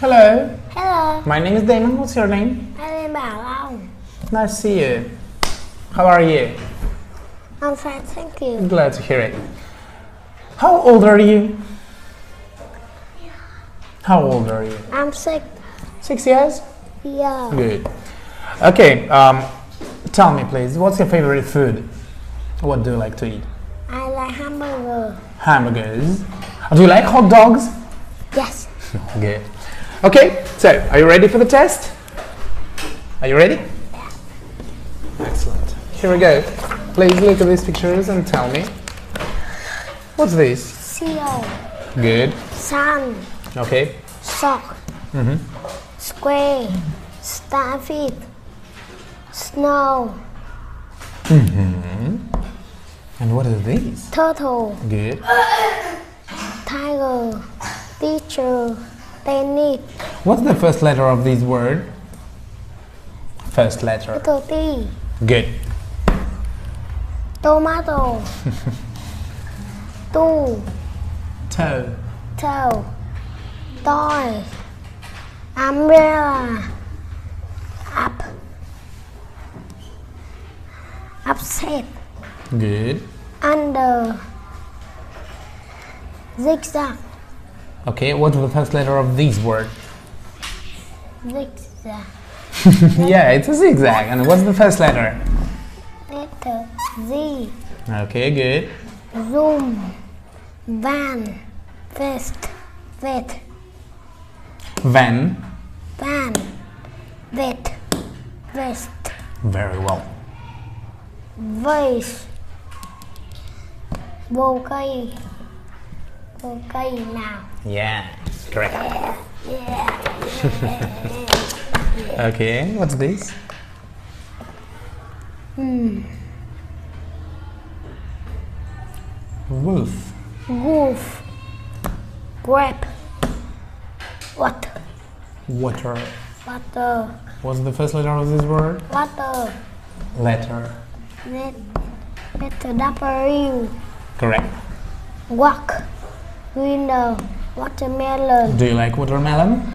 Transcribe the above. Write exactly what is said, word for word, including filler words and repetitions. Hello. Hello. My name is Damon. What's your name? My name is Bao. Nice to see you. How are you? I'm fine, thank you. Glad to hear it. How old are you? How old are you? I'm six. Six years? Yeah. Good. Okay, um, tell me please, what's your favorite food? What do you like to eat? I like hamburger. Hamburgers. Do you like hot dogs? Yes. Good. Okay, so are you ready for the test? Are you ready? Yeah. Excellent. Here we go. Please look at these pictures and tell me. What's this? Seal. Good. Sun. Okay. Sock. Mm-hmm. Square. Starfish. Snow. Mm-hmm. And what is this? Turtle. Good. Tiger. Teacher. Tennis. What's the first letter of this word? First letter. Little T. Good. Tomato. Two. Toe. Toe. Toy. Umbrella. Up. Upset. Good. Under. Zigzag. Okay, what's the first letter of this word? Zigzag. Yeah, it's a zigzag. And what's the first letter? Letter Z. Okay, good. Zoom. Van. Vest. Vet. Van. Van. Vet. Vest. Very well. Voice. Bouquet. Okay, now. Yeah, correct. Yeah, yeah, yeah. Okay, what's this? Mm. Wolf. Wolf. Grape. Water. Water. Water. What's the first letter of this word? Water. Letter. Let, letter W. Correct. Walk. Window. Watermelon. Do you like watermelon?